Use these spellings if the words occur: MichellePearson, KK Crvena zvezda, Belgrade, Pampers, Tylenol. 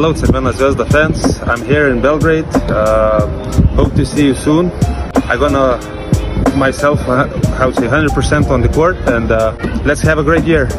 Hello Crvena Zvezda fans, I'm here in Belgrade, hope to see you soon. I'm gonna myself 100% on the court, and let's have a great year.